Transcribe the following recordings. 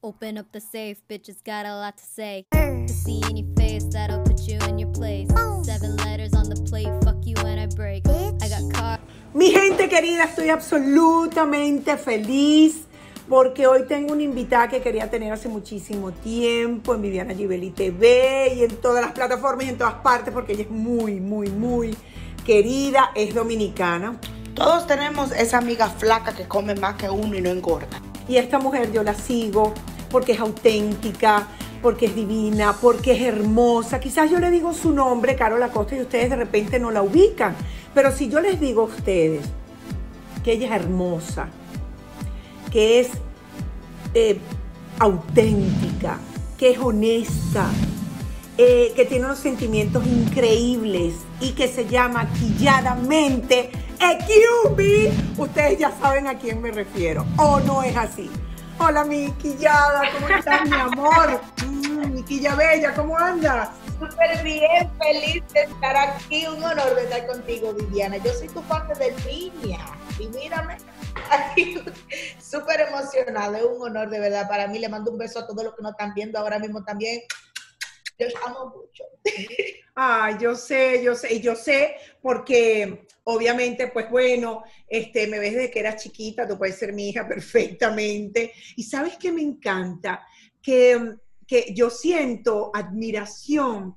Open up the safe, bitches got a lot to say. To see any face, that'll put you in your place. 7 letters on the plate, fuck you when I break. I got car. Mi gente querida, estoy absolutamente feliz porque hoy tengo una invitada que quería tener hace muchísimo tiempo en Viviana Gibelli TV y en todas las plataformas y en todas partes, porque ella es muy, muy, muy querida, es dominicana. Todos tenemos esa amiga flaca que come más que uno y no engorda. Y esta mujer yo la sigo porque es auténtica, porque es divina, porque es hermosa. Quizás yo le digo su nombre, Carola Acosta, y ustedes de repente no la ubican. Pero si yo les digo a ustedes que ella es hermosa, que es auténtica, que es honesta, que tiene unos sentimientos increíbles y que se llama Killadamente, ustedes ya saben a quién me refiero. ¿O no es así? Hola, mi quillada, ¿cómo estás, mi amor? Mi quilla bella, ¿cómo andas? Súper bien, feliz de estar aquí. Un honor de estar contigo, Viviana. Yo soy tu parte de piña. Y mírame, aquí súper emocionada. Es un honor, de verdad, para mí. Le mando un beso a todos los que nos están viendo ahora mismo también. Los amo mucho. Ah, yo sé, porque obviamente, pues bueno, me ves desde que eras chiquita, tú puedes ser mi hija perfectamente. Y sabes que me encanta, que yo siento admiración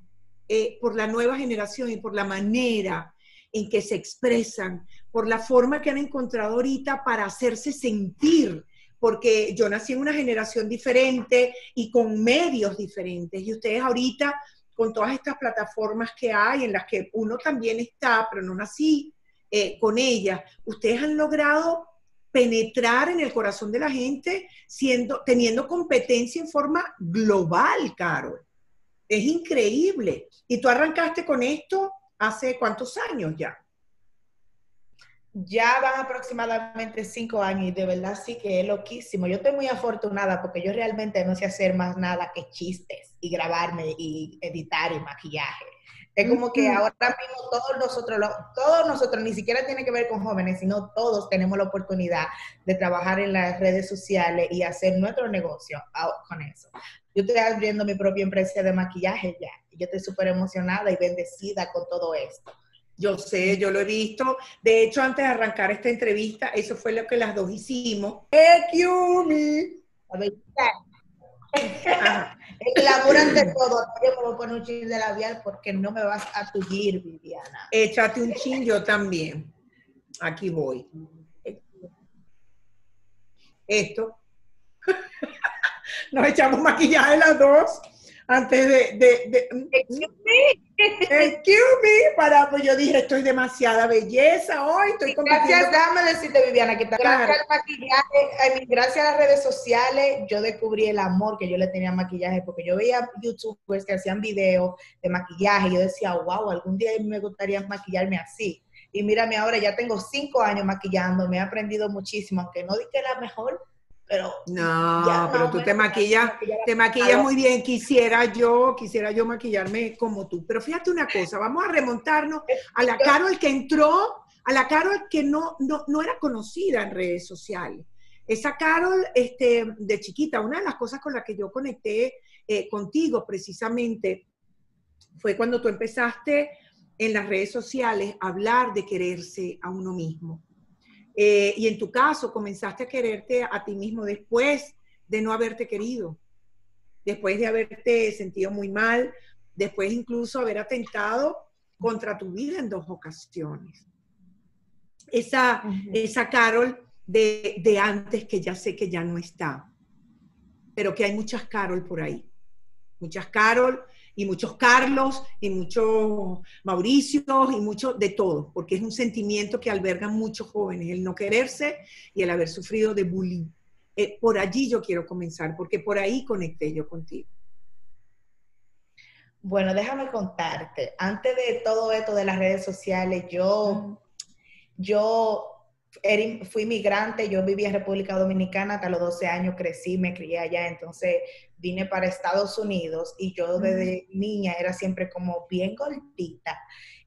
por la nueva generación y por la manera en que se expresan, por la forma que han encontrado ahorita para hacerse sentir. Porque yo nací en una generación diferente y con medios diferentes. Y ustedes ahorita, con todas estas plataformas que hay, en las que uno también está, pero no nací con ellas, ustedes han logrado penetrar en el corazón de la gente teniendo competencia en forma global, Carol. Es increíble. Y tú arrancaste con esto hace ¿cuántos años ya? Ya van aproximadamente 5 años y de verdad sí que es loquísimo. Yo estoy muy afortunada porque yo realmente no sé hacer más nada que chistes y grabarme y editar y maquillaje. Es como que ahora mismo todos nosotros, ni siquiera tiene que ver con jóvenes, sino todos tenemos la oportunidad de trabajar en las redes sociales y hacer nuestro negocio con eso. Yo estoy abriendo mi propia empresa de maquillaje ya. Yo estoy súper emocionada y bendecida con todo esto. Yo sé, yo lo he visto. De hecho, antes de arrancar esta entrevista, eso fue lo que las dos hicimos. ¡Ekyumi! A ver, el amor ante todo. Yo me voy a poner un chin de labial porque no me vas a tullir, Viviana. Échate un chin, yo también. Aquí voy. Esto. Nos echamos maquillaje las dos. Antes excuse me, pues yo dije, esto es demasiada belleza hoy, estoy compartiendo. Gracias, déjame decirte, Viviana, que gracias al maquillaje, gracias a las redes sociales, yo descubrí el amor que yo le tenía al maquillaje, porque yo veía youtubers que hacían videos de maquillaje, y yo decía, wow, algún día me gustaría maquillarme así. Y mírame ahora, ya tengo 5 años maquillando, me he aprendido muchísimo, aunque no di que la mejor, pero no, ya, pero tú te maquillas muy bien. Quisiera yo maquillarme como tú. Pero fíjate una cosa, vamos a remontarnos a la Carol que entró, a la Carol que no era conocida en redes sociales. Esa Carol de chiquita, una de las cosas con las que yo conecté contigo precisamente fue cuando tú empezaste en las redes sociales a hablar de quererse a uno mismo. Y en tu caso, comenzaste a quererte a ti mismo después de no haberte querido, después de haberte sentido muy mal, después incluso haber atentado contra tu vida en 2 ocasiones. Esa Carol de antes, que ya sé que ya no está, pero que hay muchas Carol por ahí, muchas Carol y muchos Carlos, y muchos Mauricios, y mucho de todo, porque es un sentimiento que albergan muchos jóvenes, el no quererse y el haber sufrido de bullying. Por allí yo quiero comenzar, porque por ahí conecté yo contigo. Bueno, déjame contarte, antes de todo esto de las redes sociales, yo fui migrante, yo viví en República Dominicana, hasta los 12 años crecí, me crié allá, entonces vine para Estados Unidos y yo desde niña era siempre como bien gordita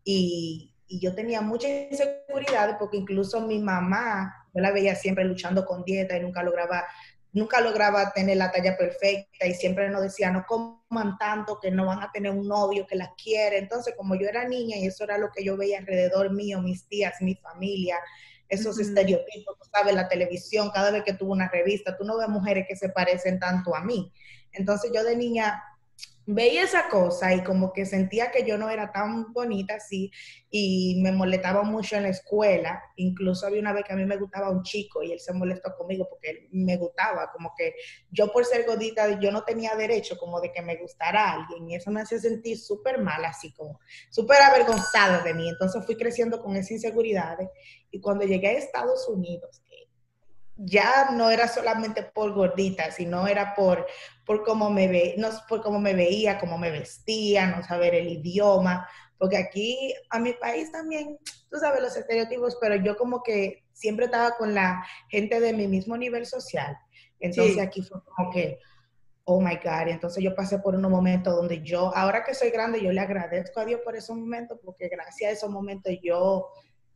y yo tenía muchas inseguridades porque incluso mi mamá, yo la veía siempre luchando con dieta y nunca lograba nunca lograba tener la talla perfecta y siempre nos decía, no coman tanto, que no van a tener un novio que las quiere. Entonces, como yo era niña y eso era lo que yo veía alrededor mío, mis tías, mi familia, esos estereotipos, ¿sabes? La televisión, cada vez que tuvo una revista, tú no ves mujeres que se parecen tanto a mí. Entonces, yo de niña veía esa cosa y como que sentía que yo no era tan bonita así y me molestaba mucho en la escuela. Incluso había una vez que a mí me gustaba un chico y él se molestó conmigo porque él me gustaba, como que yo por ser gordita yo no tenía derecho como de que me gustara alguien y eso me hacía sentir súper mal, así como súper avergonzada de mí. Entonces fui creciendo con esas inseguridades y cuando llegué a Estados Unidos, ya no era solamente por gordita, sino era por cómo me veía, cómo me vestía, no saber el idioma, porque aquí a mi país también, tú sabes los estereotipos, pero yo como que siempre estaba con la gente de mi mismo nivel social. Entonces sí, aquí fue como que, oh my God, entonces yo pasé por unos momentos donde yo, ahora que soy grande, yo le agradezco a Dios por esos momentos, porque gracias a esos momentos yo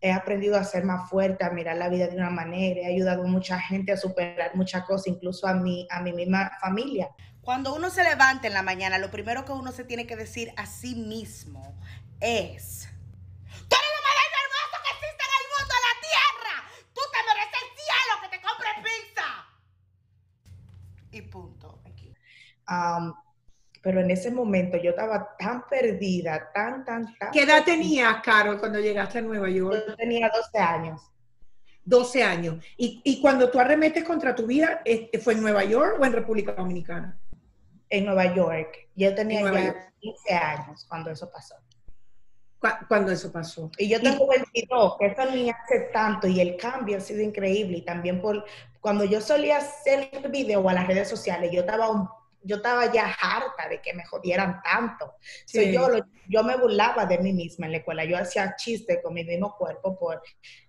he aprendido a ser más fuerte, a mirar la vida de una manera, he ayudado a mucha gente a superar muchas cosas, incluso a mi misma familia. Cuando uno se levanta en la mañana, lo primero que uno se tiene que decir a sí mismo es: ¡tú eres lo más hermoso que existe en el mundo, en la tierra! ¡Tú te mereces el cielo, que te compres pizza! Y punto. Pero en ese momento yo estaba tan perdida, tan... ¿Qué edad tenías, Carol, cuando llegaste a Nueva York? Yo tenía 12 años. 12 años. ¿Y cuando tú arremetes contra tu vida, fue en Nueva York o en República Dominicana? En Nueva York. Yo tenía ya 15 años cuando eso pasó. Cuando eso pasó. Y yo tengo 22, que eso ni hace tanto, y el cambio ha sido increíble. Y también cuando yo solía hacer video a las redes sociales, yo estaba ya harta de que me jodieran tanto. Sí. So yo me burlaba de mí misma en la escuela. Yo hacía chistes con mi mismo cuerpo por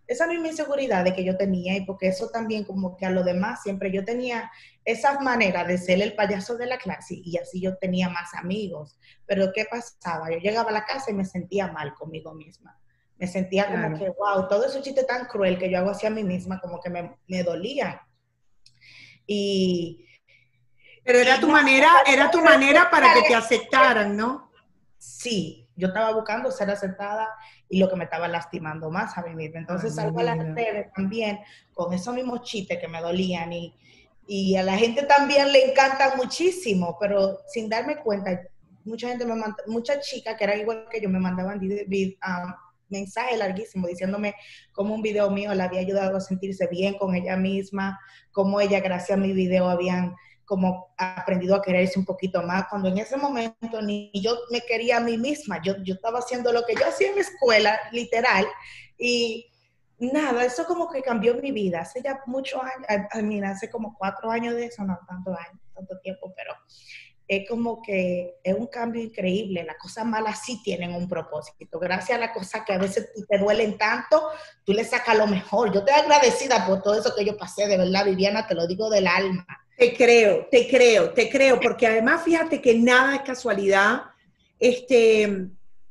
esa misma inseguridad de que yo tenía y porque eso también como que a lo demás siempre yo tenía esa manera de ser el payaso de la clase y así yo tenía más amigos. Pero ¿qué pasaba? Yo llegaba a la casa y me sentía mal conmigo misma. Me sentía como que, wow, todo ese chiste tan cruel que yo hago hacia mí misma como que me dolía. Pero era tu manera para que te aceptaran, ¿no? Sí, yo estaba buscando ser aceptada y lo que me estaba lastimando más a mí misma. Entonces salgo a las redes también con esos mismos chistes que me dolían y a la gente también le encanta muchísimo, pero sin darme cuenta, muchas chicas que eran igual que yo me mandaban mensaje larguísimo diciéndome cómo un video mío la había ayudado a sentirse bien con ella misma, cómo ella gracias a mi video habían como aprendido a quererse un poquito más, cuando en ese momento ni yo me quería a mí misma, yo estaba haciendo lo que yo hacía en la escuela, literal, y nada, eso como que cambió mi vida, hace ya muchos años, hace como 4 años de eso, no tanto años, tanto tiempo, pero es como que es un cambio increíble, las cosas malas sí tienen un propósito, gracias a las cosas que a veces te duelen tanto, tú le sacas lo mejor, yo estoy agradecida por todo eso que yo pasé, de verdad, Viviana, te lo digo del alma. Te creo, porque además fíjate que nada es casualidad,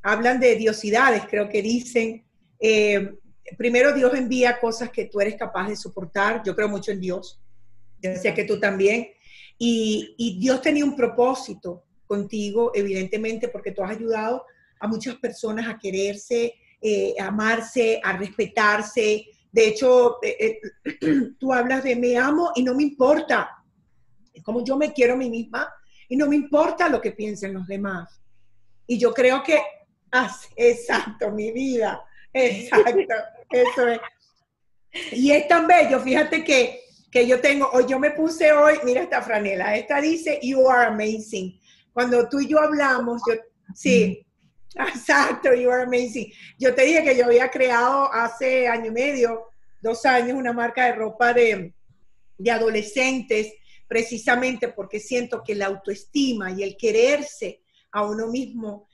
hablan de diosidades, creo que dicen, primero Dios envía cosas que tú eres capaz de soportar, yo creo mucho en Dios, yo sé que tú también, y Dios tenía un propósito contigo, evidentemente, porque tú has ayudado a muchas personas a quererse, a amarse, a respetarse, de hecho, tú hablas de me amo y no me importa, como yo me quiero a mí misma y no me importa lo que piensen los demás. Y yo creo que, exacto, mi vida, exacto, eso es. Y es tan bello, fíjate que yo tengo, yo me puse hoy, mira esta franela, esta dice, you are amazing. Cuando tú y yo hablamos, sí, exacto, you are amazing. Yo te dije que yo había creado hace 1 y medio, 2 años, una marca de ropa de adolescentes, precisamente porque siento que la autoestima y el quererse a uno mismo,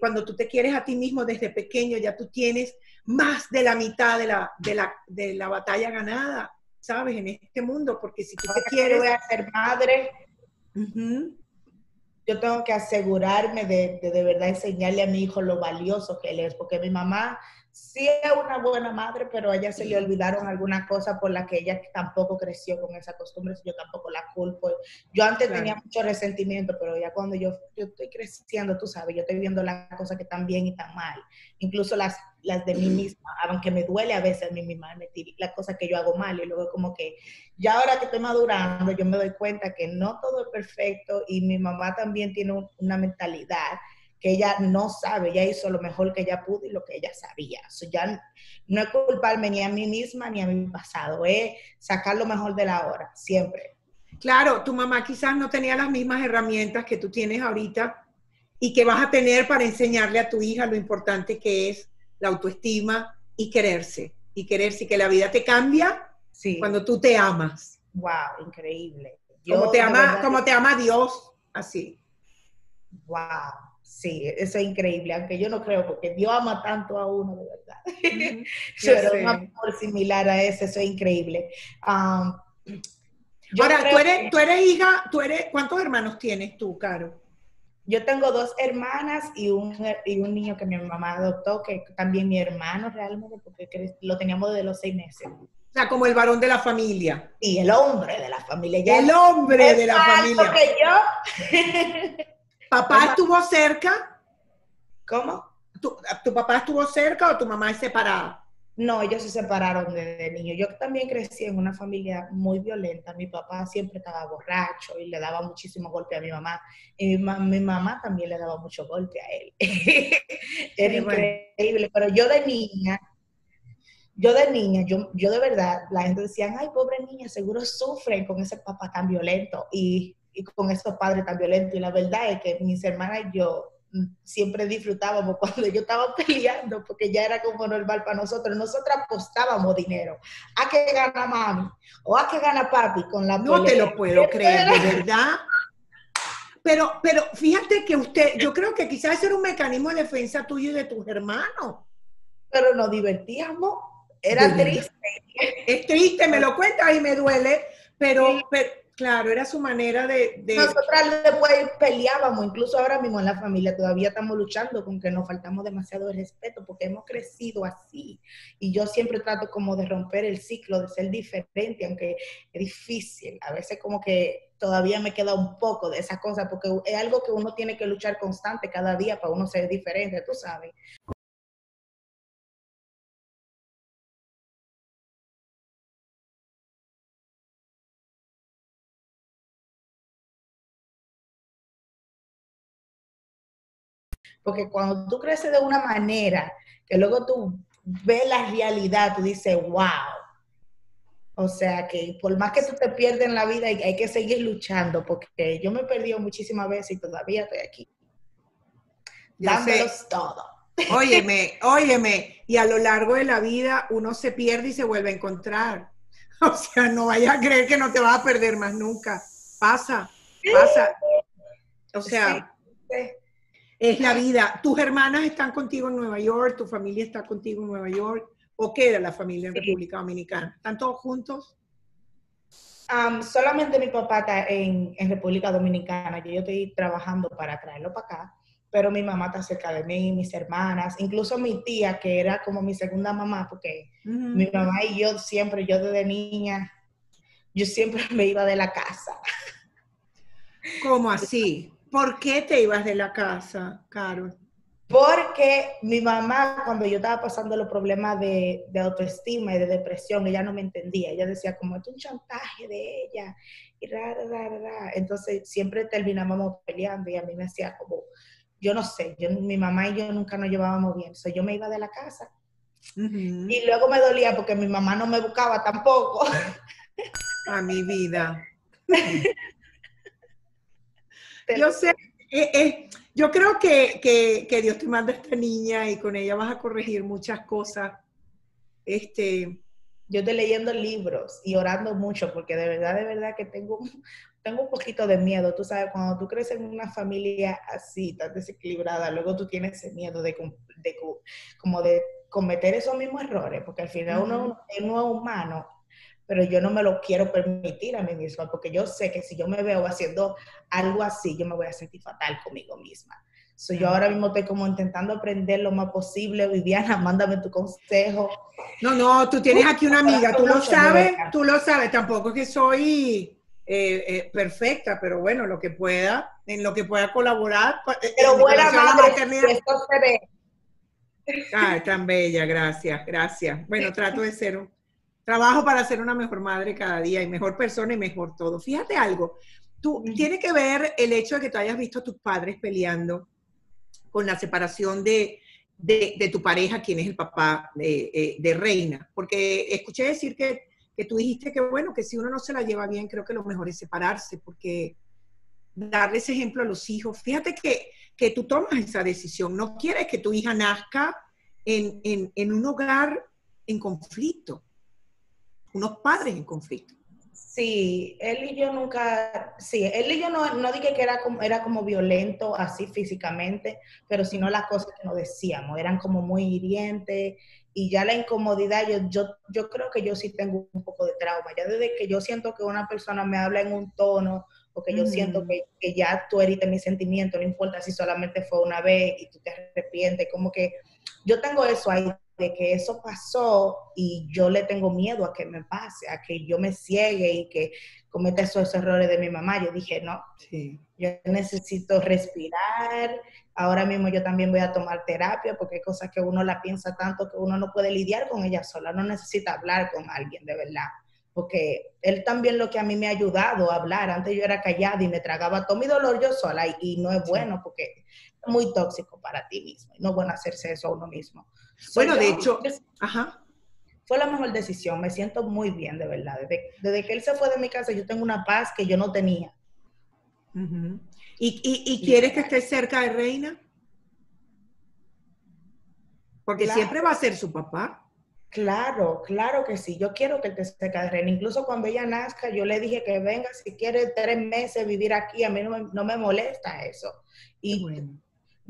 cuando tú te quieres a ti mismo desde pequeño, ya tú tienes más de la mitad de la batalla ganada, ¿sabes? En este mundo, porque si tú te quieres... Voy a ser madre, yo tengo que asegurarme de verdad enseñarle a mi hijo lo valioso que él es, porque mi mamá sí es una buena madre, pero a ella se le olvidaron algunas cosas por las que ella tampoco creció con esa costumbre. Yo tampoco la culpo. Yo antes tenía mucho resentimiento, pero ya cuando yo estoy creciendo, tú sabes, yo estoy viendo las cosas que están bien y están mal. Incluso las de mí misma, aunque me duele a veces a mí misma admitir las cosas que yo hago mal. Y luego como que ya ahora que estoy madurando, yo me doy cuenta que no todo es perfecto y mi mamá también tiene una mentalidad que ella no sabe, ella hizo lo mejor que ella pudo y lo que ella sabía. So, ya no es culparme ni a mí misma ni a mi pasado, es sacar lo mejor de la hora, siempre. Claro, tu mamá quizás no tenía las mismas herramientas que tú tienes ahorita y que vas a tener para enseñarle a tu hija lo importante que es la autoestima y quererse. Y quererse, que la vida te cambia cuando tú te amas. ¡Wow! Increíble. Como te ama Dios, así. ¡Wow! Sí, eso es increíble, aunque yo no creo, porque Dios ama tanto a uno, de verdad. Pero un amor similar a ese, eso es increíble. Ahora, tú eres hija, ¿cuántos hermanos tienes tú, Caro? Yo tengo dos hermanas y un niño que mi mamá adoptó, que también mi hermano realmente, porque lo teníamos desde los 6 meses. O sea, como el varón de la familia. Sí, el hombre de la familia. El hombre de la familia. Que yo... ¿Papá estuvo cerca? ¿Cómo? ¿Tu papá estuvo cerca o tu mamá es separada? No, ellos se separaron desde niño. Yo también crecí en una familia muy violenta. Mi papá siempre estaba borracho y le daba muchísimo golpe a mi mamá. Y mi mamá también le daba mucho golpe a él. Era increíble. Pero yo de niña, de verdad, la gente decía, ay, pobre niña, seguro sufren con ese papá tan violento. Y con esos padres tan violentos. Y la verdad es que mis hermanas y yo siempre disfrutábamos cuando yo estaba peleando, porque ya era como normal para nosotros. Nosotras apostábamos dinero. ¿A qué gana mami? ¿O a qué gana papi? Con la pelea. No te lo puedo creer, de verdad. Pero fíjate que yo creo que quizás era un mecanismo de defensa tuyo y de tus hermanos. Pero nos divertíamos. Era triste. Es triste, me lo cuentas y me duele, pero claro, era su manera de... Nosotras después peleábamos, incluso ahora mismo en la familia todavía estamos luchando con que nos faltamos demasiado de respeto porque hemos crecido así. Y yo siempre trato como de romper el ciclo, de ser diferente, aunque es difícil. A veces como que todavía me queda un poco de esas cosas porque es algo que uno tiene que luchar constante cada día para uno ser diferente, tú sabes. Porque cuando tú creces de una manera, que luego tú ves la realidad, tú dices, wow. O sea, que por más que tú te pierdas en la vida, hay que seguir luchando, porque yo me he perdido muchísimas veces y todavía estoy aquí. Dándolos todo. Óyeme. Y a lo largo de la vida, uno se pierde y se vuelve a encontrar. O sea, no vayas a creer que no te vas a perder más nunca. Pasa. O sea... Sí. Es la vida. ¿Tus hermanas están contigo en Nueva York? ¿Tu familia está contigo en Nueva York? ¿O queda la familia en República Dominicana? ¿Están todos juntos? Solamente mi papá está en República Dominicana. Yo estoy trabajando para traerlo para acá. Pero mi mamá está cerca de mí, mis hermanas. Incluso mi tía, que era como mi segunda mamá, porque mi mamá y yo siempre, yo desde niña, yo siempre me iba de la casa. ¿Cómo así? ¿Por qué te ibas de la casa, Carol? Porque mi mamá, cuando yo estaba pasando los problemas de autoestima y de depresión, ella no me entendía. Ella decía, como es un chantaje de ella. Y Entonces, siempre terminábamos peleando y a mí me hacía como, yo no sé, mi mamá y yo nunca nos llevábamos bien. Entonces, yo me iba de la casa. Y luego me dolía porque mi mamá no me buscaba tampoco. A mi vida. Yo sé, yo creo que Dios te manda a esta niña y con ella vas a corregir muchas cosas. Yo estoy leyendo libros y orando mucho porque de verdad que tengo un poquito de miedo. Tú sabes, cuando tú creces en una familia así, tan desequilibrada, luego tú tienes ese miedo de cometer esos mismos errores, porque al final uno es humano. Pero yo no me lo quiero permitir a mí misma, porque yo sé que si yo me veo haciendo algo así, yo me voy a sentir fatal conmigo misma. Yo ahora mismo estoy como intentando aprender lo más posible. Viviana, mándame tu consejo. No, tú tienes aquí una amiga, tú lo sabes, tampoco es que soy perfecta, pero bueno, lo que pueda, en lo que pueda colaborar. Pero buena madre, eso se ve. Ay, tan bella, gracias, gracias. Bueno, trato de ser trabajo para ser una mejor madre cada día, y mejor persona, y mejor todo. Fíjate algo, tú, tiene que ver el hecho de que tú hayas visto a tus padres peleando con la separación de tu pareja, quien es el papá de Reina. Porque escuché decir que tú dijiste que, bueno, que si uno no se la lleva bien, creo que lo mejor es separarse, porque darle ese ejemplo a los hijos. Fíjate que tú tomas esa decisión. No quieres que tu hija nazca en un hogar en conflicto, unos padres en conflicto. Sí, él y yo nunca, no dije que era como violento así físicamente, pero sino las cosas que nos decíamos, eran como muy hirientes, y ya la incomodidad, yo creo que yo sí tengo un poco de trauma, ya desde que yo siento que una persona me habla en un tono, o que yo siento que ya tú heriste mis sentimientos, no importa si solamente fue una vez y tú te arrepientes, como que yo tengo eso ahí, de que eso pasó y yo le tengo miedo a que me pase, a que yo me ciegue y que cometa esos errores de mi mamá. Yo dije, no, yo necesito respirar. Ahora mismo yo también voy a tomar terapia, porque hay cosas que uno la piensa tanto que uno no puede lidiar con ella sola. No necesita hablar con alguien, de verdad. Porque él también lo que a mí me ha ayudado a hablar. Antes yo era callada y me tragaba todo mi dolor yo sola, y no es bueno, porque es muy tóxico para ti mismo. No es bueno hacerse eso a uno mismo. Bueno, de hecho, fue la mejor decisión. Me siento muy bien, de verdad. Desde que él se fue de mi casa, yo tengo una paz que yo no tenía. ¿Y quieres que esté cerca de Reina? Porque siempre va a ser su papá. Claro, claro que sí. Yo quiero que él esté cerca de Reina. Incluso cuando ella nazca, yo le dije que venga, si quiere 3 meses vivir aquí. A mí no me molesta eso. Y bueno,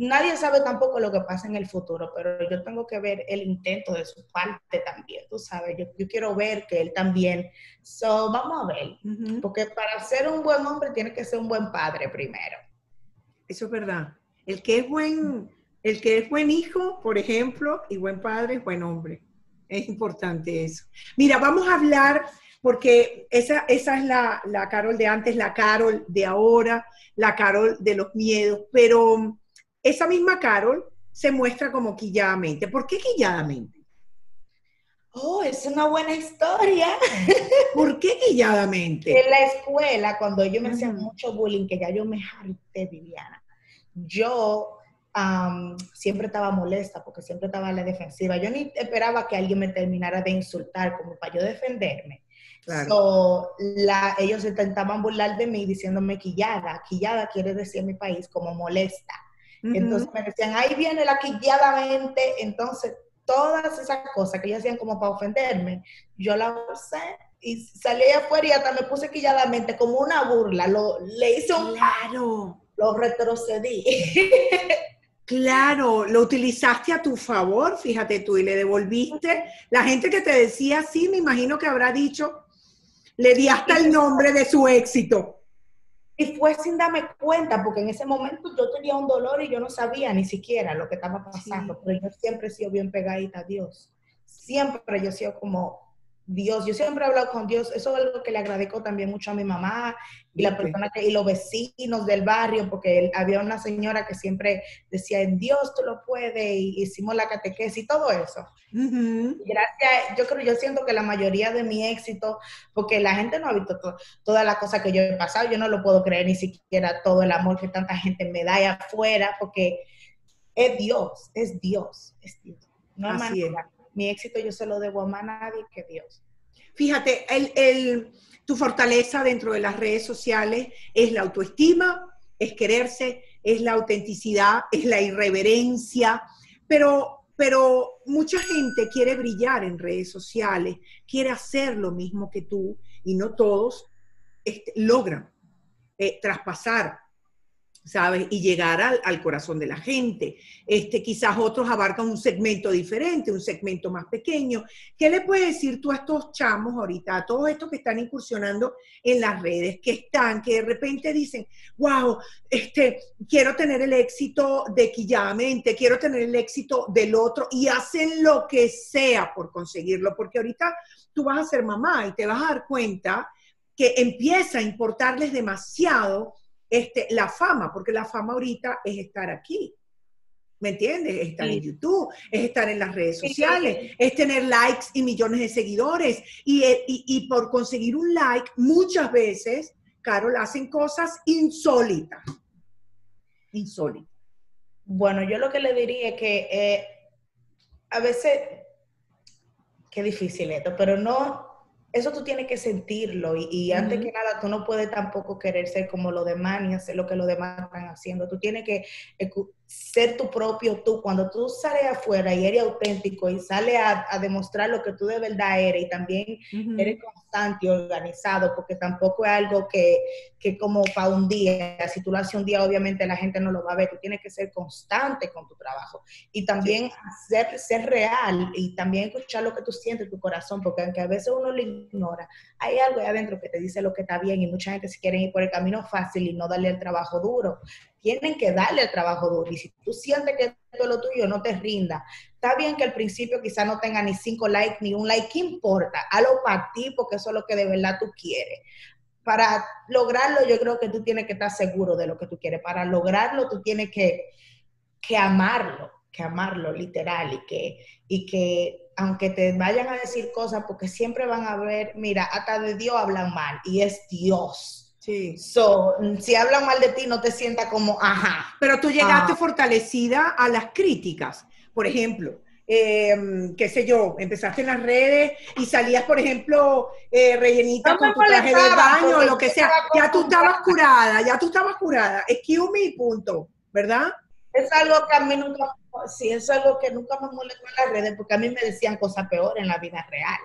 nadie sabe tampoco lo que pasa en el futuro, pero yo tengo que ver el intento de su parte también, tú sabes, yo quiero ver que él también, vamos a ver, porque para ser un buen hombre tiene que ser un buen padre primero. Eso es verdad, el que es buen hijo, por ejemplo, y buen padre es buen hombre, es importante eso. Mira, vamos a hablar, porque esa es la Carol de antes, la Carol de ahora, la Carol de los miedos, pero esa misma Carol se muestra como quilladamente. ¿Por qué quilladamente? Oh, es una buena historia. ¿Por qué quilladamente? En la escuela, cuando yo me hacía mucho bullying, que ya yo me harté, Viviana, yo siempre estaba molesta, porque siempre estaba a la defensiva. Yo ni esperaba que alguien me terminara de insultar, como para yo defenderme. Claro. Ellos intentaban burlar de mí diciéndome quillada. Quillada quiere decir en mi país como molesta. Entonces me decían, ahí viene la quilladamente. Entonces todas esas cosas que ellos hacían como para ofenderme, yo las usé y salí afuera y hasta me puse quilladamente como una burla. Le hice un... Claro. Lo retrocedí. Claro, lo utilizaste a tu favor, fíjate tú, y le devolviste. La gente que te decía así, me imagino que habrá dicho, le di hasta el nombre de su éxito. Y fue sin darme cuenta, porque en ese momento yo tenía un dolor y yo no sabía ni siquiera lo que estaba pasando. Sí. Pero yo siempre he sido bien pegadita a Dios. Siempre yo he sido como Dios. Yo siempre he hablado con Dios. Eso es algo que le agradezco también mucho a mi mamá y la persona y los vecinos del barrio, porque había una señora que siempre decía, en Dios tú lo puedes, y hicimos la catequesis y todo eso. Gracias, yo siento que la mayoría de mi éxito, porque la gente no ha visto todas las cosas que yo he pasado, yo no lo puedo creer, ni siquiera todo el amor que tanta gente me da allá afuera, porque es Dios. No hay manera. Mi éxito yo se lo debo a más nadie que Dios. Fíjate, tu fortaleza dentro de las redes sociales es la autoestima, es quererse, es la autenticidad, es la irreverencia, pero mucha gente quiere brillar en redes sociales, quiere hacer lo mismo que tú, y no todos logran traspasar ¿sabes? Y llegar al corazón de la gente. Quizás otros abarcan un segmento diferente, un segmento más pequeño. ¿Qué le puedes decir tú a estos chamos ahorita, a todos estos que están incursionando en las redes, que de repente dicen, wow, quiero tener el éxito de Killadamente, quiero tener el éxito del otro, y hacen lo que sea por conseguirlo? Porque ahorita tú vas a ser mamá y te vas a dar cuenta que empieza a importarles demasiado la fama, porque la fama ahorita es estar aquí, ¿me entiendes? Es estar en YouTube, es estar en las redes sociales, es tener likes y millones de seguidores, y por conseguir un like, muchas veces, Carol, hacen cosas insólitas, insólitas. Bueno, yo lo que le diría es que a veces, qué difícil esto, pero no... Eso tú tienes que sentirlo y antes que nada tú no puedes tampoco querer ser como los demás ni hacer lo que los demás están haciendo. Tú tienes que ser tu propio tú. Cuando tú sales afuera y eres auténtico y sales a demostrar lo que tú de verdad eres, y también eres constante y organizado, porque tampoco es algo que como para un día, si tú lo haces un día obviamente la gente no lo va a ver. Tú tienes que ser constante con tu trabajo y también ser real y también escuchar lo que tú sientes, tu corazón, porque aunque a veces uno le ignora, hay algo ahí adentro que te dice lo que está bien, y mucha gente se quiere ir por el camino fácil y no darle el trabajo duro. Tienen que darle el trabajo duro, y si tú sientes que esto es lo tuyo, no te rindas. Está bien que al principio quizás no tenga ni 5 likes ni 1 like, ¿qué importa? Hazlo para ti, porque eso es lo que de verdad tú quieres. Para lograrlo yo creo que tú tienes que estar seguro de lo que tú quieres. Para lograrlo tú tienes que amarlo, literal, y que aunque te vayan a decir cosas, porque siempre van a ver, mira, hasta de Dios hablan mal, y es Dios. Sí. So, si hablan mal de ti, no te sientas como, ajá. Pero tú llegaste fortalecida a las críticas. Por ejemplo, qué sé yo, empezaste en las redes y salías, por ejemplo, rellenita con tu traje de baño, lo que sea. Ya tú estabas curada, Excuse me, punto, ¿verdad? Es algo que a mí nunca... Sí, eso es algo que nunca me molestó en las redes, porque a mí me decían cosas peores en la vida real.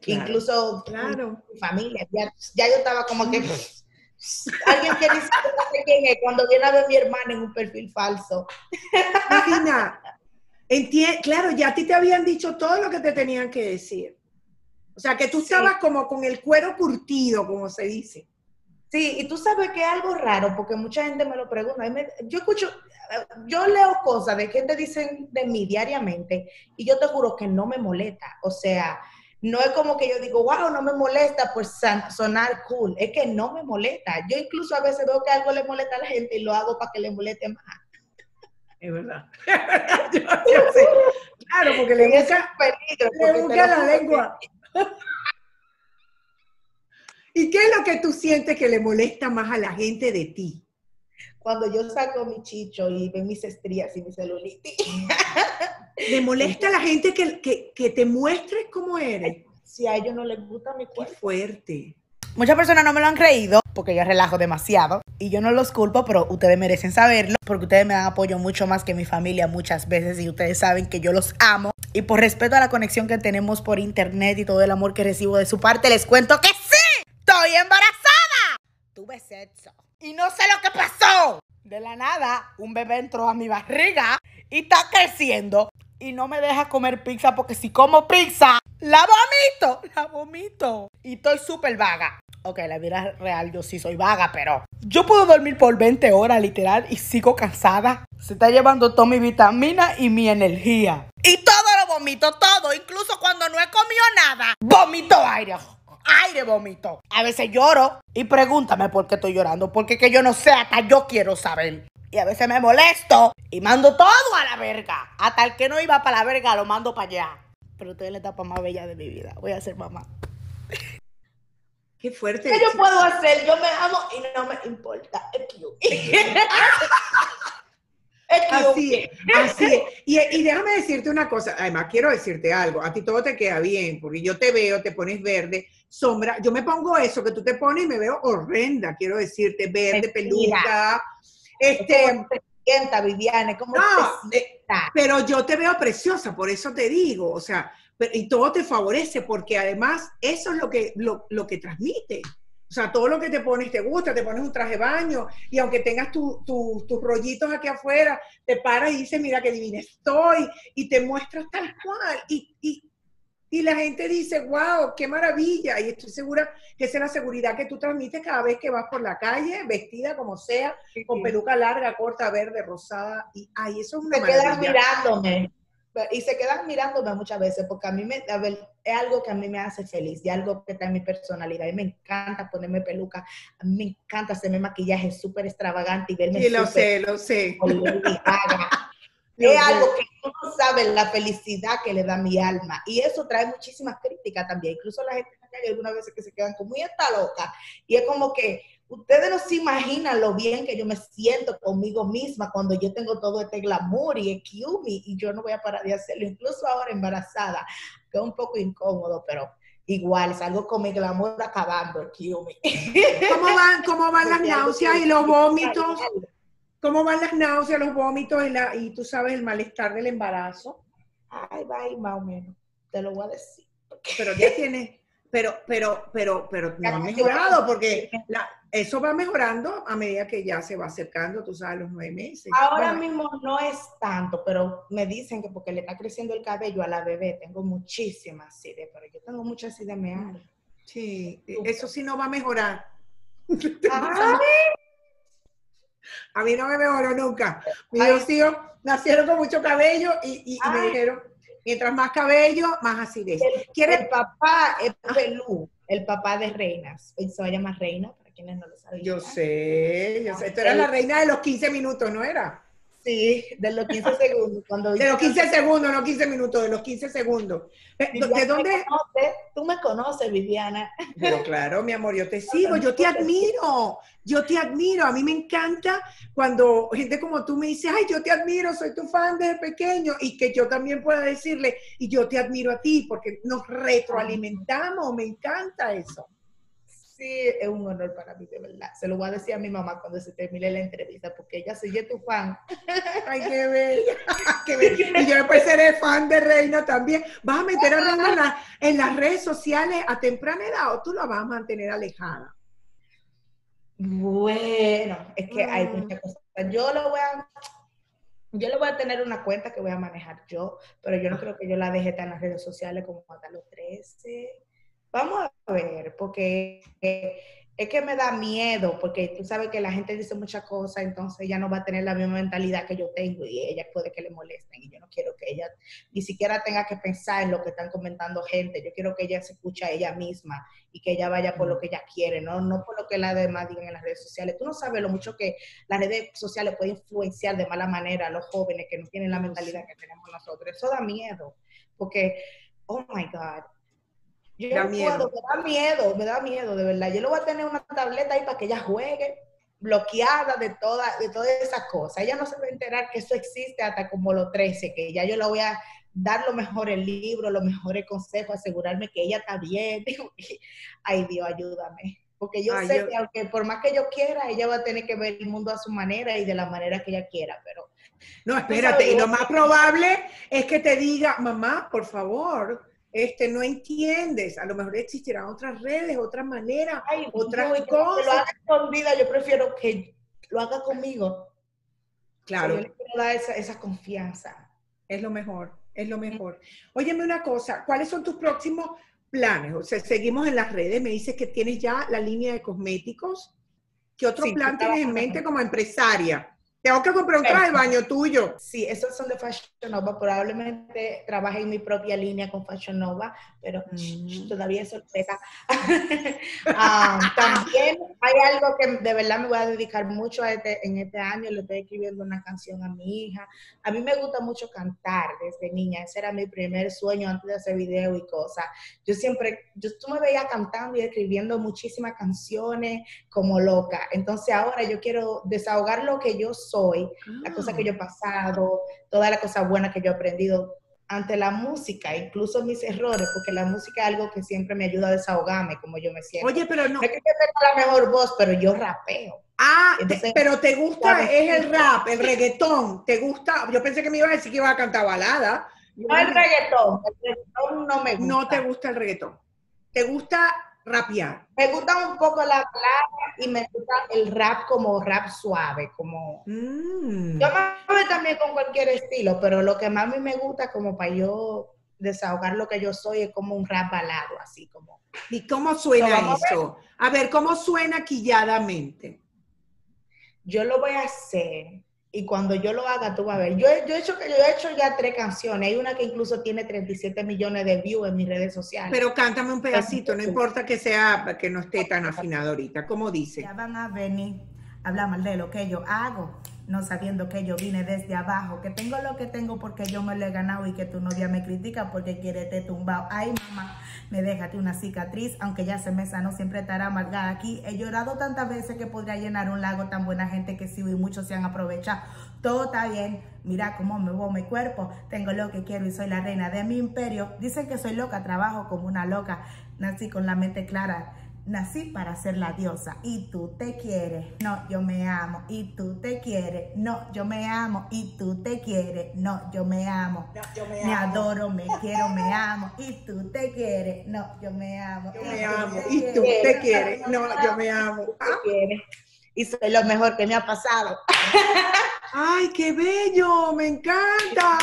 Claro, incluso mi familia. Ya yo estaba como que... alguien que dice que no sé quién es, cuando viene a ver mi hermana en un perfil falso. Imagina. Claro, ya a ti te habían dicho todo lo que te tenían que decir. O sea, que tú estabas como con el cuero curtido, como se dice. Sí, y tú sabes que es algo raro, porque mucha gente me lo pregunta. Yo leo cosas de gente dicen de mí diariamente, y yo te juro que no me molesta. O sea, no es como que yo digo, wow, no me molesta por sonar cool. Es que no me molesta. Yo incluso a veces veo que algo le molesta a la gente y lo hago para que le moleste más. Es verdad. Yo sé. Claro, porque le busca la lengua. ¿Y qué es lo que tú sientes que le molesta más a la gente de ti? Cuando yo saco mi chicho y ve mis estrías y mi celulitis. ¿Le molesta a la gente que te muestres cómo eres? Si a ellos no les gusta mi cuerpo. Qué fuerte. Muchas personas no me lo han creído porque yo relajo demasiado. Y yo no los culpo, pero ustedes merecen saberlo, porque ustedes me dan apoyo mucho más que mi familia muchas veces, y ustedes saben que yo los amo. Y por respeto a la conexión que tenemos por internet y todo el amor que recibo de su parte, les cuento que sí, estoy embarazada. Tuve sexo. Y no sé lo que pasó. De la nada, un bebé entró a mi barriga y está creciendo. Y no me deja comer pizza, porque si como pizza, la vomito. Y estoy súper vaga. Ok, la vida real yo sí soy vaga, pero yo puedo dormir por 20 horas literal y sigo cansada. Se está llevando toda mi vitamina y mi energía. Y todo lo vomito, todo. Incluso cuando no he comido nada, vomito aire. Aire vomito. A veces lloro y pregúntame por qué estoy llorando, porque que yo no sé, hasta yo quiero saber. Y a veces me molesto y mando todo a la verga. Hasta el que no iba para la verga lo mando para allá. Pero estoy en la etapa más bella de mi vida. Voy a ser mamá. Qué fuerte. ¿Qué yo puedo hacer? Yo me amo y no me importa. Así es. Y déjame decirte una cosa, además quiero decirte algo, a ti todo te queda bien, porque yo te veo, te pones verde, sombra, yo me pongo eso que tú te pones y me veo horrenda, quiero decirte, verde, peluda, ¿Cómo te sienta, Viviana? ¿Cómo te sienta? Pero yo te veo preciosa, por eso te digo, o sea, y todo te favorece, porque además eso es lo que transmite. O sea, todo lo que te pones te gusta, te pones un traje de baño y aunque tengas tus rollitos aquí afuera, te paras y dices, mira qué divina estoy, y te muestras tal cual. Y la gente dice, wow, qué maravilla. Y estoy segura que esa es la seguridad que tú transmites cada vez que vas por la calle, vestida como sea, con peluca larga, corta, verde, rosada. Y ay, eso es una maravilla. Se quedan mirándome. Y se quedan mirándome muchas veces, porque es algo que a mí me hace feliz, y algo que está en mi personalidad. Y me encanta ponerme peluca, a mí me encanta hacerme maquillaje súper extravagante y verme. Sí, lo sé, lo sé. Es algo que tú no sabes la felicidad que le da mi alma. Y eso trae muchísimas críticas también. Incluso la gente hay algunas veces que se quedan como, muy está loca. Y es como que ustedes no se imaginan lo bien que yo me siento conmigo misma cuando yo tengo todo este glamour y equiumi, y yo no voy a parar de hacerlo, incluso ahora embarazada, que es un poco incómodo, pero igual salgo con mi glamour acabando el equiumi. ¿Cómo van las náuseas y los vómitos? ¿Cómo van las náuseas, los vómitos y tú sabes el malestar del embarazo? Ay, va y más o menos, te lo voy a decir. Pero ya tienes... Pero no ha mejorado, porque eso va mejorando a medida que ya se va acercando, tú sabes, los 9 meses. Ahora mismo no es tanto, pero me dicen que porque le está creciendo el cabello a la bebé, tengo muchísimas acidez, pero yo tengo mucha acidez meal. Sí, eso sí no va a mejorar. A mí no me mejoró nunca. Mis hijos nacieron con mucho cabello y me dijeron... Mientras más cabello, más acidez. El papá es pelú, el papá de Reinas. Él se va a llamar Reina, para quienes no lo saben. Yo sé. Tú eras la reina de los 15 minutos, ¿no era? Sí, de los 15 segundos. De los 15 segundos, no 15 minutos, de los 15 segundos. ¿De dónde? Tú me conoces, Viviana. Pero claro, mi amor, yo te sigo, yo te admiro. Yo te admiro. A mí me encanta cuando gente como tú me dice, ay, yo te admiro, soy tu fan desde pequeño, y que yo también pueda decirle, y yo te admiro a ti, porque nos retroalimentamos. Me encanta eso. Sí, es un honor para mí, de verdad. Se lo voy a decir a mi mamá cuando se termine la entrevista, porque ella soy tu fan. Ay, qué bella. Qué bella. Y yo después seré fan de Reina también. ¿Vas a meter a Reina en las redes sociales a temprana edad o tú la vas a mantener alejada? Bueno, es que hay muchas cosas. Yo le voy a tener una cuenta que voy a manejar yo, pero yo no creo que yo la deje tan en las redes sociales como hasta los 13. Vamos a ver, porque es que me da miedo, porque tú sabes que la gente dice muchas cosas, entonces ella no va a tener la misma mentalidad que yo tengo y ella puede que le molesten, y yo no quiero que ella ni siquiera tenga que pensar en lo que están comentando gente. Yo quiero que ella se escuche a ella misma y que ella vaya por lo que ella quiere, no por lo que las demás digan en las redes sociales. Tú no sabes lo mucho que las redes sociales pueden influenciar de mala manera a los jóvenes que no tienen la mentalidad que tenemos nosotros. Eso da miedo, porque, oh my God, me da miedo, de verdad. Yo le voy a tener una tableta ahí para que ella juegue, bloqueada de todas esas cosas. Ella no se va a enterar que eso existe hasta como los 13, que ya yo le voy a dar lo mejor el libro, los mejores consejos, asegurarme que ella está bien. Ay, Dios, ayúdame. Porque yo sé que aunque por más que yo quiera, ella va a tener que ver el mundo a su manera y de la manera que ella quiera, pero... No, espérate, y lo más probable es que te diga, mamá, por favor... no entiendes, a lo mejor existirán otras redes, otras maneras, otras cosas. Que lo haga con vida, yo prefiero que lo haga conmigo. Claro. O sea, yo le quiero dar esa confianza. Es lo mejor, es lo mejor. Óyeme una cosa, ¿cuáles son tus próximos planes? O sea, seguimos en las redes, me dices que tienes ya la línea de cosméticos. ¿Qué otro plan tienes en mente como empresaria? Tengo que comprar un traje de baño tuyo. Sí, esos son de Fashion Nova. Probablemente trabaje en mi propia línea con Fashion Nova, pero todavía es sorpresa. También hay algo que de verdad me voy a dedicar mucho en este año. Le estoy escribiendo una canción a mi hija. A mí me gusta mucho cantar desde niña. Ese era mi primer sueño antes de hacer video y cosas. Tú me veías cantando y escribiendo muchísimas canciones como loca. Entonces ahora yo quiero desahogar lo que yo soy. La cosa que yo he pasado, toda la cosa buena que yo he aprendido ante la música, incluso mis errores, porque la música es algo que siempre me ayuda a desahogarme, como yo me siento. Oye, pero no es que tenga la mejor voz, pero yo rapeo. Entonces, pero te gusta es el rap, el reggaetón, te gusta. Yo pensé que me ibas a decir que ibas a cantar balada. No, el reggaetón no me gusta. No te gusta el reggaetón. Te gusta rapear. Me gusta un poco la palabra y me gusta el rap como rap suave, como... Yo me voy también con cualquier estilo, pero lo que más a mí me gusta como para yo desahogar lo que yo soy es como un rap balado, así como... ¿Y cómo suena eso? A ver, ¿cómo suena Killadamente? Yo lo voy a hacer... Y cuando yo lo haga, tú vas a ver. Yo he hecho ya 3 canciones. Hay una que incluso tiene 37 millones de views en mis redes sociales. Pero cántame un pedacito, no importa que sea, que no esté tan afinado ahorita. ¿Cómo dice? Ya van a venir a hablar mal de lo que yo hago, no sabiendo que yo vine desde abajo, que tengo lo que tengo porque yo me lo he ganado y que tu novia me critica porque quiere te tumbao. Ay, mamá, me déjate una cicatriz, aunque ya se me sanó, siempre estará amargada aquí. He llorado tantas veces que podría llenar un lago, tan buena gente que sí, y muchos se han aprovechado. Todo está bien, mira cómo me voy mi cuerpo, tengo lo que quiero y soy la reina de mi imperio. Dicen que soy loca, trabajo como una loca, nací con la mente clara. Nací para ser la diosa y tú te quieres, no, yo me amo, y tú te quieres, no, yo me amo, y tú te quieres, no, yo me amo, no, yo me amo. Adoro, me quiero, me amo, y tú te quieres, no, yo me amo, yo me amo, y tú te quieres, no, yo me amo, y soy lo mejor que me ha pasado. ¡Ay, qué bello! ¡Me encanta!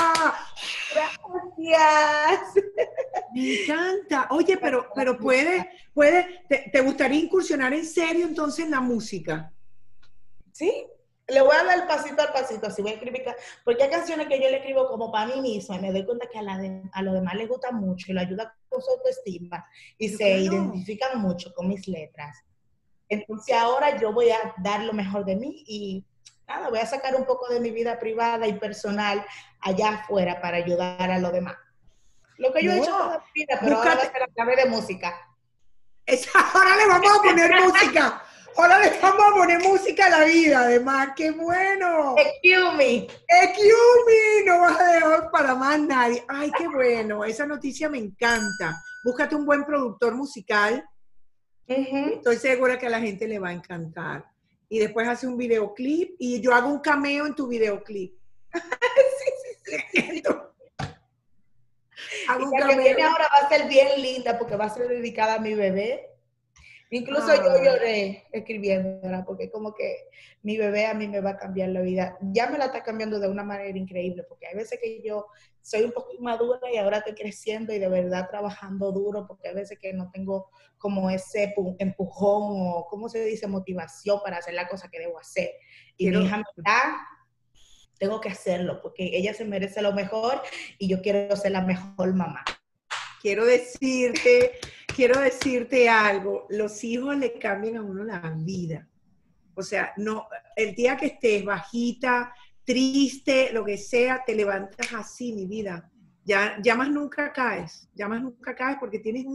¡Gracias! Me encanta. Oye, pero ¿te gustaría incursionar en serio entonces en la música? Sí, le voy a dar pasito al pasito, así voy a escribir, porque hay canciones que yo le escribo como para mí misma y me doy cuenta que a los demás les gusta mucho y lo ayuda con su autoestima y se identifican mucho con mis letras. Entonces ahora yo voy a dar lo mejor de mí y... Nada, voy a sacar un poco de mi vida privada y personal allá afuera para ayudar a los demás. Lo que yo he hecho toda mi vida, pero ahora va a ser a través de música. Ahora le vamos a poner música. Ahora le vamos a poner música a la vida, además. ¡Qué bueno! ¡Excuse me! No vas a dejar para más nadie. ¡Ay, qué bueno! Esa noticia me encanta. Búscate un buen productor musical. Estoy segura que a la gente le va a encantar. Y después hace un videoclip y yo hago un cameo en tu videoclip. Sí. Hago un cameo. La que viene ahora va a ser bien linda porque va a ser dedicada a mi bebé. Incluso yo lloré escribiéndola porque como que mi bebé a mí me va a cambiar la vida. Ya me la está cambiando de una manera increíble porque hay veces que yo soy un poco inmadura y ahora estoy creciendo y de verdad trabajando duro porque hay veces que no tengo como ese empujón o, ¿cómo se dice?, motivación para hacer la cosa que debo hacer. Y mi hija me da, tengo que hacerlo porque ella se merece lo mejor y yo quiero ser la mejor mamá. Quiero decirte algo, los hijos le cambian a uno la vida. O sea, no, el día que estés bajita, triste, lo que sea, te levantas así, mi vida. Ya más nunca caes, porque tienes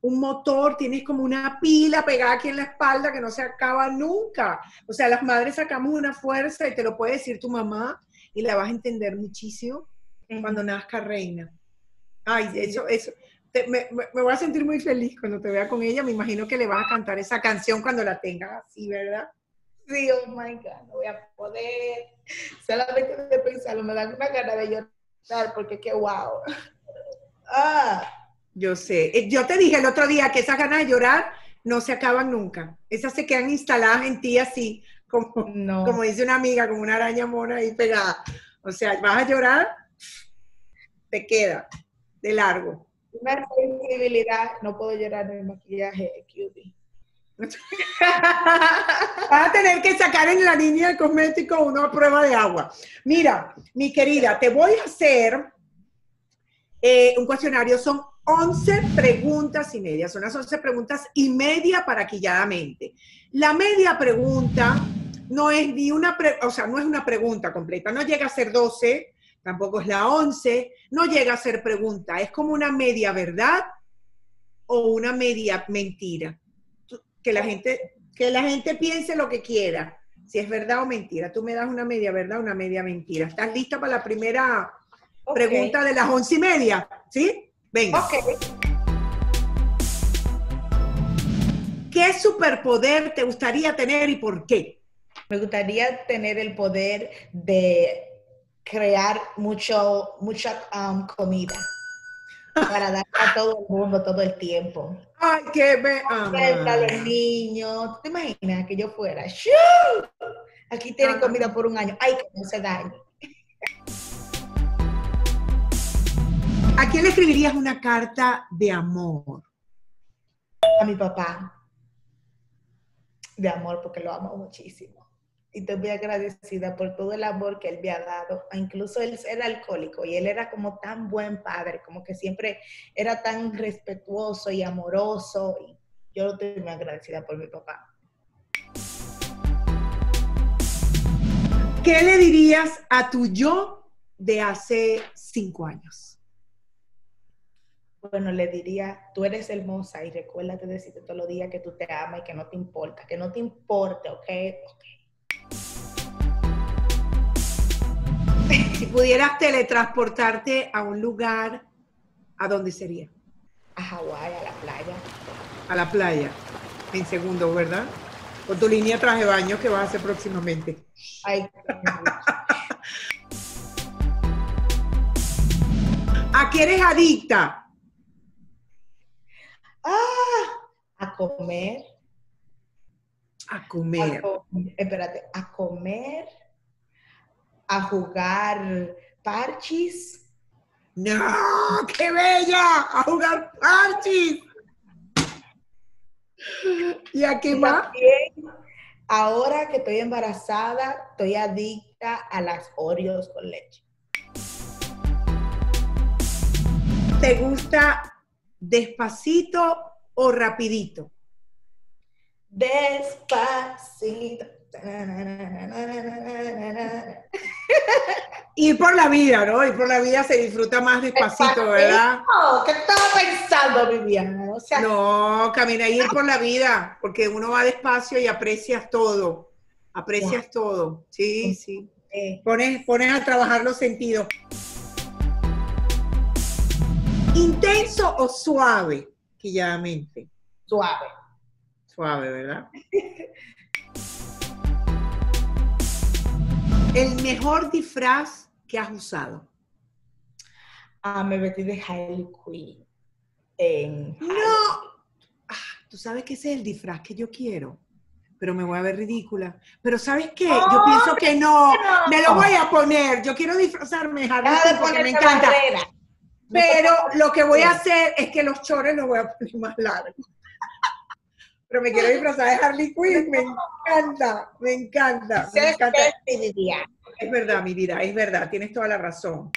un motor, tienes como una pila pegada aquí en la espalda que no se acaba nunca. O sea, las madres sacamos una fuerza y te lo puede decir tu mamá y la vas a entender muchísimo cuando nazca Reina. Ay, eso. Me voy a sentir muy feliz cuando te vea con ella. Me imagino que le vas a cantar esa canción cuando la tengas así, ¿verdad? Sí, oh my God, no voy a poder. Solamente de pensarlo, me dan una gana de llorar porque qué guau. Yo sé. Yo te dije el otro día que esas ganas de llorar no se acaban nunca. Esas se quedan instaladas en ti así, como dice una amiga, como una araña mona ahí pegada. O sea, vas a llorar, te queda de largo. Una sensibilidad, no puedo llorar en el maquillaje, cutie. Vas a tener que sacar en la línea de cosmético una prueba de agua. Mira, mi querida, te voy a hacer un cuestionario. Son 11 preguntas y media. Son las 11 preguntas y media para Killadamente. La media pregunta no es ni una, no es una pregunta completa. No llega a ser 12. Tampoco es la 11, no llega a ser pregunta, es como una media verdad o una media mentira. Que la gente piense lo que quiera, si es verdad o mentira. Tú me das una media verdad o una media mentira. ¿Estás lista para la primera pregunta de las 11:30? ¿Sí? Venga. ¿Qué superpoder te gustaría tener y por qué? Me gustaría tener el poder de crear mucha comida. para darle a todo el mundo todo el tiempo. Ay, que me ama. Los niños. ¿Tú te imaginas que yo fuera? ¡Shoo! Aquí tienen comida por un año. Ay, que no se dañe. ¿A quién le escribirías una carta de amor? A mi papá. De amor, porque lo amo muchísimo. Y estoy muy agradecida por todo el amor que él me ha dado. Incluso él era alcohólico y él era como tan buen padre, como que siempre era tan respetuoso y amoroso. Y yo estoy muy agradecida por mi papá. ¿Qué le dirías a tu yo de hace 5 años? Bueno, le diría, tú eres hermosa y recuérdate decirte todos los días que tú te amas y que no te importa, que no te importe, ¿ok? Okay. Si pudieras teletransportarte a un lugar, ¿a dónde sería? A Hawái, a la playa. A la playa, en segundo, ¿verdad? Con tu línea traje baño que vas a hacer próximamente. Ay, ¿a qué eres adicta? Ah, a comer. A comer. Espérate, a comer. A jugar parchis. ¡No! ¡Qué bella! ¡A jugar parchis! ¿Y a qué más? Ahora que estoy embarazada, estoy adicta a las Oreos con leche. ¿Te gusta despacito o rapidito? Despacito. Y por la vida, ¿no? Y por la vida se disfruta más despacito, ¿verdad? ¿Qué estaba pensando, Viviana? O sea, no, camina ir por la vida, porque uno va despacio y aprecias todo. Aprecias todo. Sí, sí. Pones a trabajar los sentidos. ¿Intenso o suave, Killadamente? Suave. Suave, ¿verdad? El mejor disfraz que has usado. Ah, me metí de Harley Quinn. No. Ah, tú sabes que ese es el disfraz que yo quiero, pero me voy a ver ridícula. Pero ¿sabes qué? Oh, yo pienso que no. Me lo voy a poner. Yo quiero disfrazarme de Harley Quinn porque me encanta. Barrera. Pero lo que voy a hacer es que los chores los voy a poner más largos. Pero me quiero disfrazar de Harley Quinn, me encanta, me encanta, me encanta. Es verdad, mi vida, es verdad, tienes toda la razón.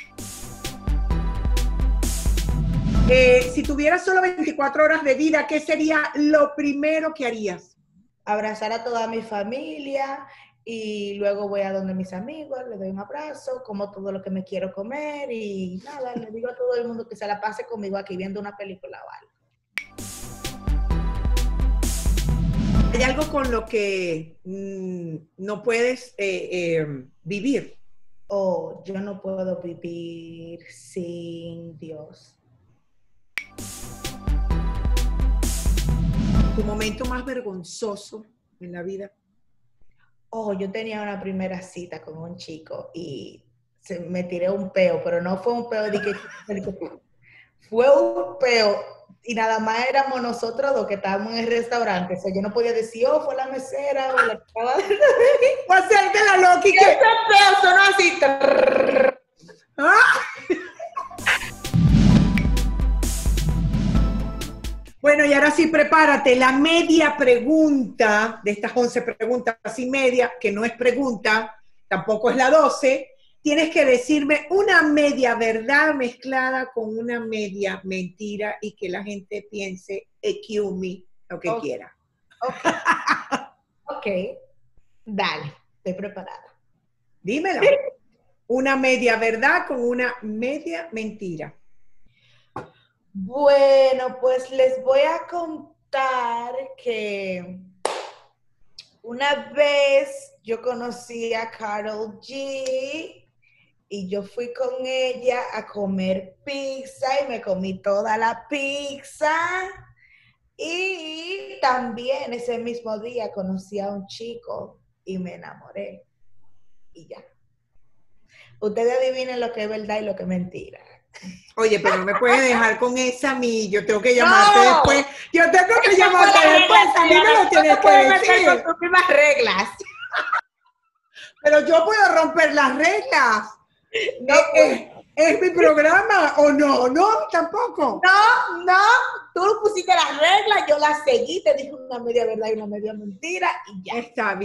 Si tuvieras solo 24 horas de vida, ¿qué sería lo primero que harías? Abrazar a toda mi familia y luego voy a donde mis amigos, les doy un abrazo, como todo lo que me quiero comer y nada, le digo a todo el mundo que se la pase conmigo aquí viendo una película o algo. ¿Hay algo con lo que no puedes vivir? Oh, yo no puedo vivir sin Dios. ¿Tu momento más vergonzoso en la vida? Oh, yo tenía una primera cita con un chico y me tiré un peo, pero no fue un peo de que... Fue un peo y nada más éramos nosotros dos que estábamos en el restaurante. O sea, yo no podía decir, oh, fue la mesera o la chava. O hacerte la loca y que ese peo sonó así. Bueno, y ahora sí, prepárate. La media pregunta de estas 11 preguntas y media, que no es pregunta, tampoco es la 12. Tienes que decirme una media verdad mezclada con una media mentira y que la gente piense, EQ me, lo que quiera. Okay. Dale, estoy preparada. Dímelo. Una media verdad con una media mentira. Bueno, pues les voy a contar que una vez yo conocí a Carol G. Y yo fui con ella a comer pizza y me comí toda la pizza. Y también ese mismo día conocí a un chico y me enamoré. Y ya. Ustedes adivinen lo que es verdad y lo que es mentira. Oye, pero no me puedes dejar con esa a mí. Yo tengo que llamarte después. Yo tengo que llamarte después. A mí me lo tienes que decir. Con tus mismas reglas. Pero yo puedo romper las reglas. No, ¿es mi programa o no? No, tampoco. No, no. Tú pusiste las reglas, yo las seguí, te dije una media verdad y una media mentira y ya. Está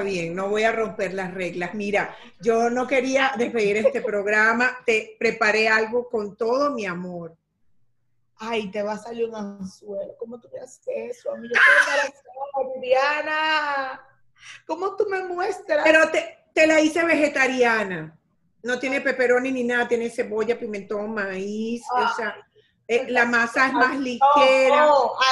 bien, no voy a romper las reglas. Mira, yo no quería despedir este programa, te preparé algo con todo mi amor. Ay, te va a salir un anzuelo, ¿cómo tú me haces eso? A mí yo estoy embarazada, Viviana. ¿Cómo tú me muestras? Pero te la hice vegetariana. No tiene pepperoni ni nada, tiene cebolla, pimentón, maíz, o sea... la masa es más ligera.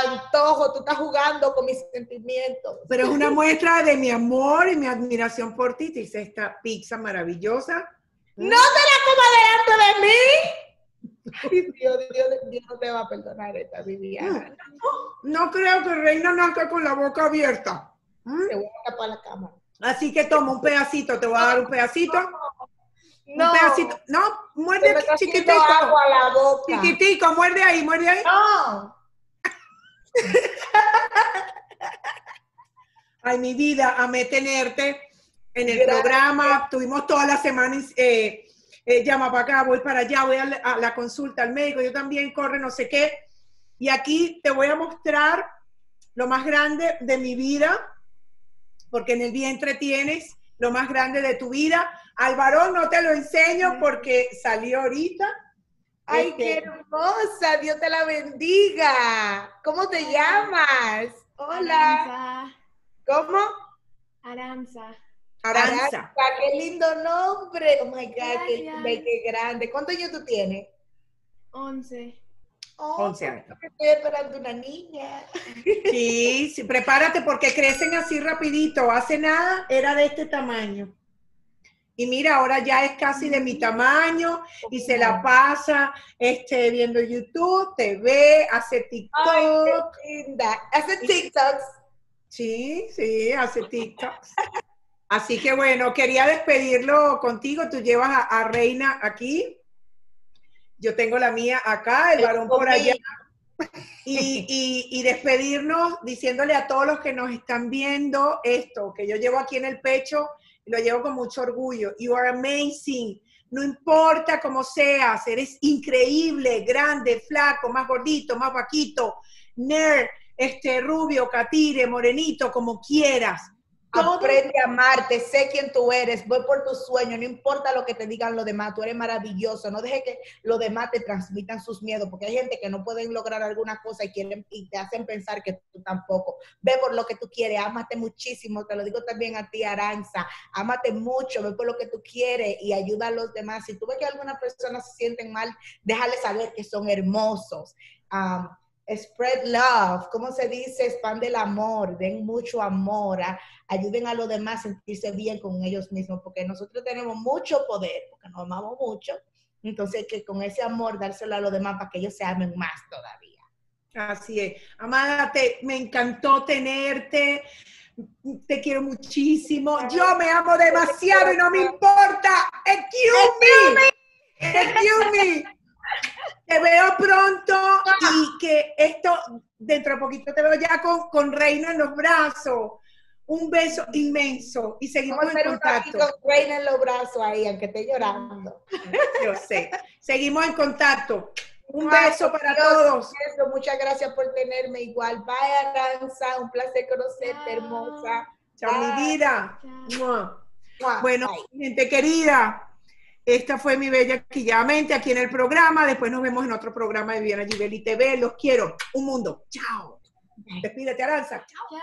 Antojo, tú estás jugando con mis sentimientos. Pero es una muestra de mi amor y mi admiración por ti. Te hice esta pizza maravillosa. ¡No te la comas delante de mí! Dios no te va a perdonar esta, Viviana. No creo que Reina nazca con la boca abierta. Te voy a tapar la cámara. Así que toma un pedacito, te voy a dar un pedacito. No, un pedacito. No, muerde chiquitico. Agua a la boca. Chiquitico, muerde ahí, muerde ahí. No. Ay, mi vida, amé tenerte en el programa. Tuvimos todas las semanas, llama para acá, voy para allá, voy a la consulta al médico, yo también, corre, no sé qué. Y aquí te voy a mostrar lo más grande de mi vida, porque en el vientre tienes lo más grande de tu vida. Al varón no te lo enseño porque salió ahorita. ¡Ay, qué hermosa! Dios te la bendiga. ¿Cómo te llamas? Hola. Aranza. ¿Cómo? Aranza. Aranza. ¡Qué lindo nombre! ¡Oh, my God! ¡Qué grande! ¿Cuántos años tú tienes? 11. 11 años. Estoy esperando una niña. Sí, sí, prepárate porque crecen así rapidito. Hace nada era de este tamaño. Y mira, ahora ya es casi de mi tamaño y se la pasa viendo YouTube, TV, hace TikTok. Ay, qué linda. Hace TikToks. Sí, sí, hace TikToks. Así que bueno, quería despedirlo contigo. Tú llevas a Reina aquí. Yo tengo la mía acá, el varón por allá. Y despedirnos diciéndole a todos los que nos están viendo esto, que yo llevo aquí en el pecho. Lo llevo con mucho orgullo. You are amazing. No importa cómo seas, eres increíble, grande, flaco, más gordito, más vaquito, nerd, rubio, catire, morenito, como quieras. Aprende a amarte, sé quién tú eres, voy por tus sueños, no importa lo que te digan los demás, tú eres maravilloso, no dejes que los demás te transmitan sus miedos, porque hay gente que no pueden lograr algunas cosas y te hacen pensar que tú tampoco. Ve por lo que tú quieres, ámate muchísimo, te lo digo también a ti, Aranza, ámate mucho, ve por lo que tú quieres y ayuda a los demás. Si tú ves que algunas personas se sienten mal, déjale saber que son hermosos. Spread love, ¿cómo se dice? Expande el amor, den mucho amor, ayuden a los demás a sentirse bien con ellos mismos, porque nosotros tenemos mucho poder, porque nos amamos mucho, entonces que con ese amor dárselo a los demás para que ellos se amen más todavía. Así es. Amada, me encantó tenerte, te quiero muchísimo, yo me amo demasiado y no me importa. Excuse me. Te veo pronto y que dentro de poquito te veo ya con Reina en los brazos. Un beso inmenso y seguimos en contacto. Con Reina en los brazos ahí, aunque esté llorando. Yo sé. Seguimos en contacto. Un beso para todos. Eso. Muchas gracias por tenerme igual. Bye, Aranza. Un placer conocerte, hermosa. Chao, mi vida. Mua. Mua. Bueno, gente querida. Esta fue mi bella Killadamente aquí en el programa. Después nos vemos en otro programa de Viviana Gibelli TV. Los quiero. Un mundo. Chao. Despídete, Aranza. Chao.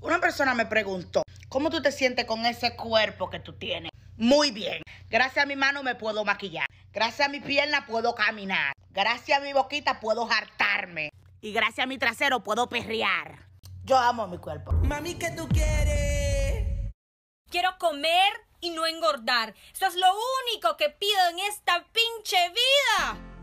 Una persona me preguntó, ¿cómo tú te sientes con ese cuerpo que tú tienes? Muy bien. Gracias a mi mano me puedo maquillar. Gracias a mi pierna puedo caminar. Gracias a mi boquita puedo hartarme. Y gracias a mi trasero puedo perrear. Yo amo mi cuerpo. Mami, ¿qué tú quieres? Quiero comer y no engordar. Eso es lo único que pido en esta pinche vida.